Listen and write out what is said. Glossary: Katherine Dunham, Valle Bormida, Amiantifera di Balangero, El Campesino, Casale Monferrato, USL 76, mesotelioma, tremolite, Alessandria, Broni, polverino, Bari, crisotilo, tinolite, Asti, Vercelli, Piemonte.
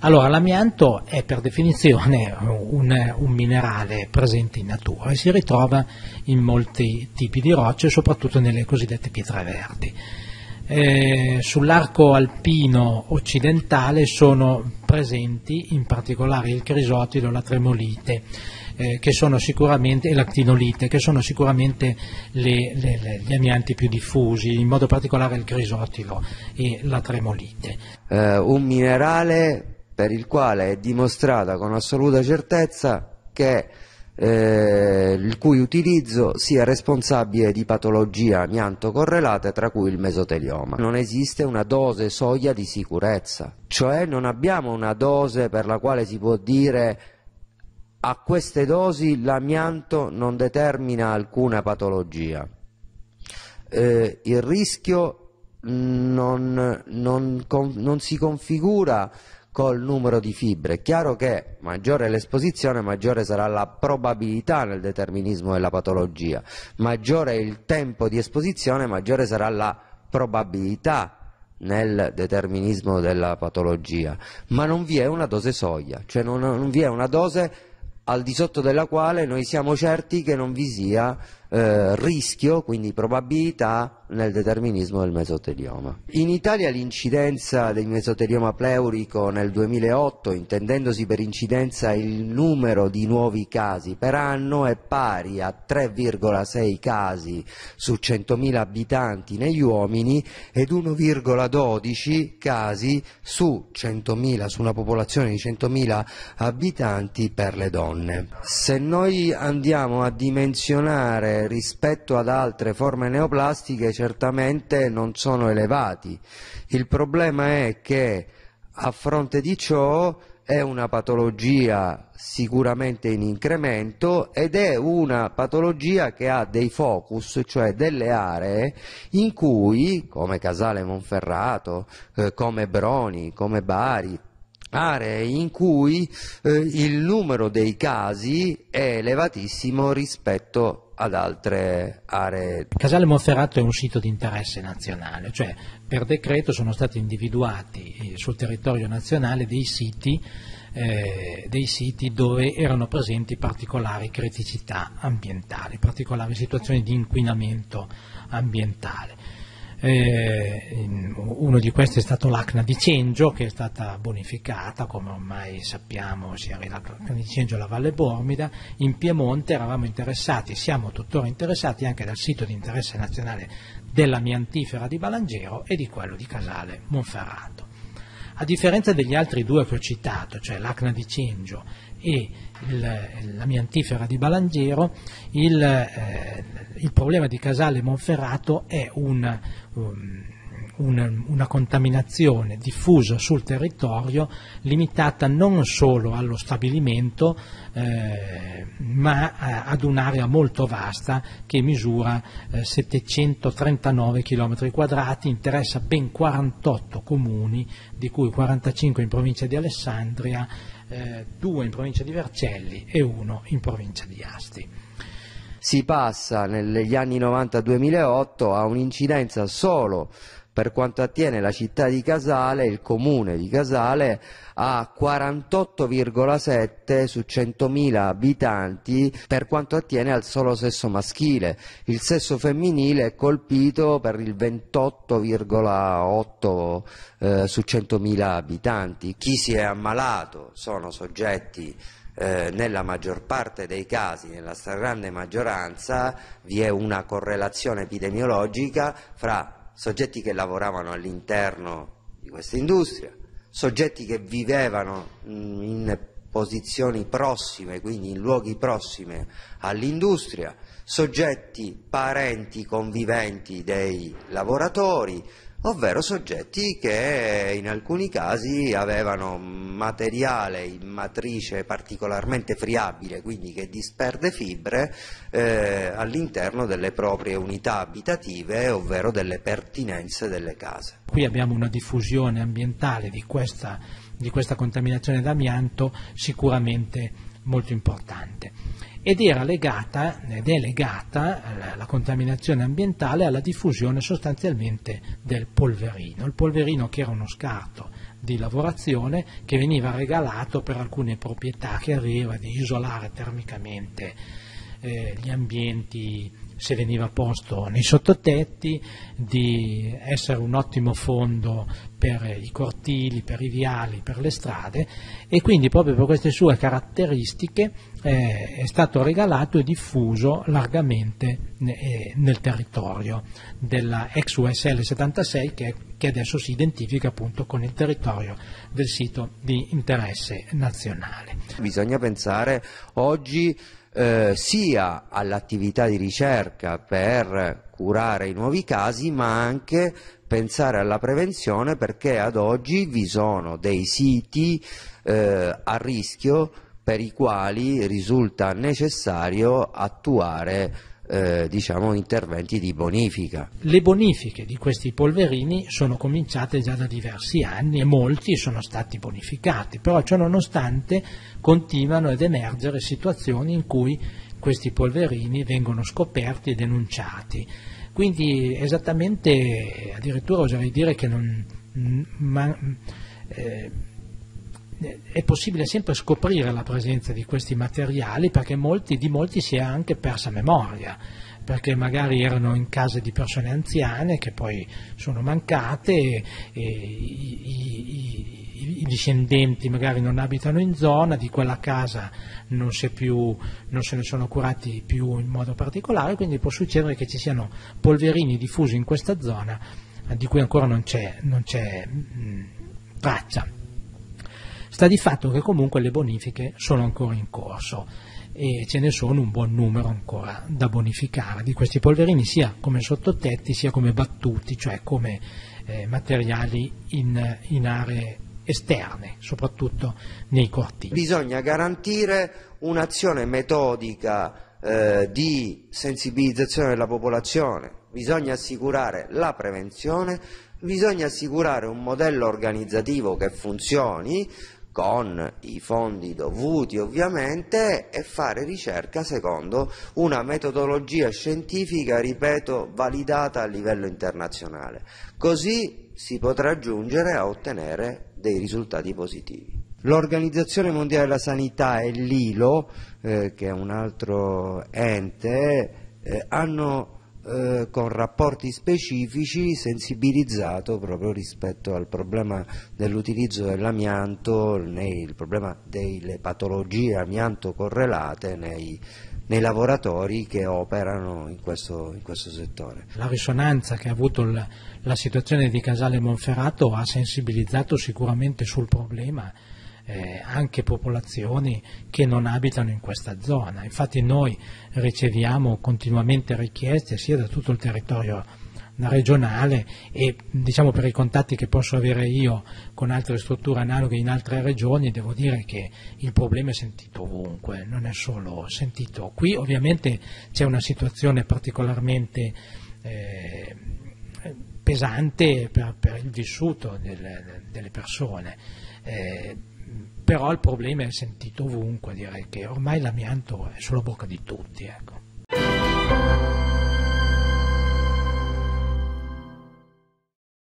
Allora, l'amianto è per definizione un minerale presente in natura e si ritrova in molti tipi di rocce, soprattutto nelle cosiddette pietre verdi. Sull'arco alpino occidentale sono presenti in particolare il crisotilo, la tremolite, che sono sicuramente, e la tinolite, che sono sicuramente gli amianti più diffusi, in modo particolare il crisotilo e la tremolite. Un minerale per il quale è dimostrata con assoluta certezza che il cui utilizzo sia responsabile di patologie amianto correlate, tra cui il mesotelioma. Non esiste una dose soglia di sicurezza, cioè non abbiamo una dose per la quale si può dire a queste dosi l'amianto non determina alcuna patologia. Il rischio non si configura col numero di fibre. È chiaro che maggiore l'esposizione, maggiore sarà la probabilità nel determinismo della patologia, maggiore il tempo di esposizione, maggiore sarà la probabilità nel determinismo della patologia, ma non vi è una dose soglia, cioè non vi è una dose al di sotto della quale noi siamo certi che non vi sia rischio, quindi probabilità, nel determinismo del mesotelioma. In Italia l'incidenza del mesotelioma pleurico nel 2008, intendendosi per incidenza il numero di nuovi casi per anno, è pari a 3,6 casi su 100.000 abitanti negli uomini ed 1,12 casi su 100.000, su una popolazione di 100.000 abitanti, per le donne. Se noi andiamo a dimensionare rispetto ad altre forme neoplastiche, certamente non sono elevati. Il problema è che a fronte di ciò è una patologia sicuramente in incremento ed è una patologia che ha dei focus, cioè delle aree in cui, come Casale Monferrato, come Broni, come Bari, aree in cui il numero dei casi è elevatissimo rispetto ad altre aree. Casale Monferrato è un sito di interesse nazionale, cioè per decreto sono stati individuati sul territorio nazionale dei siti dove erano presenti particolari criticità ambientali, particolari situazioni di inquinamento ambientale. Uno di questi è stato l'Acna di Cengio, che è stata bonificata, come ormai sappiamo si è l'Acna di Cengio alla Valle Bormida. In Piemonte eravamo interessati, siamo tuttora interessati anche dal sito di interesse nazionale dell'Amiantifera di Balangero e di quello di Casale Monferrato. A differenza degli altri due che ho citato, cioè l'Acna di Cengio e l'Amiantifera di Balangero, il problema di Casale Monferrato è una contaminazione diffusa sul territorio, limitata non solo allo stabilimento, ma ad un'area molto vasta che misura 739 km2, interessa ben 48 comuni, di cui 45 in provincia di Alessandria, 2 in provincia di Vercelli e 1 in provincia di Asti. Si passa negli anni 90-2008 a un'incidenza solo per quanto attiene la città di Casale, il comune di Casale, a 48,7 su 100.000 abitanti per quanto attiene al solo sesso maschile. Il sesso femminile è colpito per il 28,8 su 100.000 abitanti. Chi si è ammalato sono soggetti, nella maggior parte dei casi, nella stragrande maggioranza, vi è una correlazione epidemiologica fra soggetti che lavoravano all'interno di questa industria, soggetti che vivevano in posizioni prossime, quindi in luoghi prossimi all'industria, soggetti parenti conviventi dei lavoratori, ovvero soggetti che in alcuni casi avevano materiale in matrice particolarmente friabile, quindi che disperde fibre, all'interno delle proprie unità abitative, ovvero delle pertinenze delle case. Qui abbiamo una diffusione ambientale di questa contaminazione d'amianto sicuramente molto importante. Ed era legata, ed è legata la contaminazione ambientale alla diffusione sostanzialmente del polverino. Il polverino, che era uno scarto di lavorazione che veniva regalato per alcune proprietà che aveva di isolare termicamente gli ambienti se veniva posto nei sottotetti, di essere un ottimo fondo per i cortili, per i viali, per le strade, e quindi proprio per queste sue caratteristiche è stato regalato e diffuso largamente nel territorio della ex USL 76 che adesso si identifica appunto con il territorio del sito di interesse nazionale. Bisogna pensare oggi sia all'attività di ricerca per curare i nuovi casi, ma anche pensare alla prevenzione, perché ad oggi vi sono dei siti a rischio per i quali risulta necessario attuare diciamo interventi di bonifica. Le bonifiche di questi polverini sono cominciate già da diversi anni e molti sono stati bonificati, però ciononostante continuano ad emergere situazioni in cui questi polverini vengono scoperti e denunciati. Quindi esattamente, addirittura oserei dire che è possibile sempre scoprire la presenza di questi materiali, perché di molti si è anche persa memoria, perché magari erano in case di persone anziane che poi sono mancate, i discendenti magari non abitano in zona, di quella casa non se ne sono curati più in modo particolare, quindi può succedere che ci siano polverini diffusi in questa zona di cui ancora non c'è traccia. Sta di fatto che comunque le bonifiche sono ancora in corso e ce ne sono un buon numero ancora da bonificare di questi polverini, sia come sottotetti sia come battuti, cioè come materiali in aree esterne, soprattutto nei cortili. Bisogna garantire un'azione metodica di sensibilizzazione della popolazione, bisogna assicurare la prevenzione, bisogna assicurare un modello organizzativo che funzioni, con i fondi dovuti ovviamente, e fare ricerca secondo una metodologia scientifica, ripeto, validata a livello internazionale. Così si potrà giungere a ottenere dei risultati positivi. L'Organizzazione Mondiale della Sanità e l'ILO, che è un altro ente, hanno con rapporti specifici sensibilizzato proprio rispetto al problema dell'utilizzo dell'amianto, il problema delle patologie amianto correlate nei lavoratori che operano in questo settore. La risonanza che ha avuto la situazione di Casale Monferrato ha sensibilizzato sicuramente sul problema anche popolazioni che non abitano in questa zona. Infatti noi riceviamo continuamente richieste sia da tutto il territorio regionale e, diciamo, per i contatti che posso avere io con altre strutture analoghe in altre regioni, devo dire che il problema è sentito ovunque, non è solo sentito qui. Ovviamente c'è una situazione particolarmente pesante per il vissuto delle persone, però il problema è sentito ovunque, direi che ormai l'amianto è sulla bocca di tutti, ecco.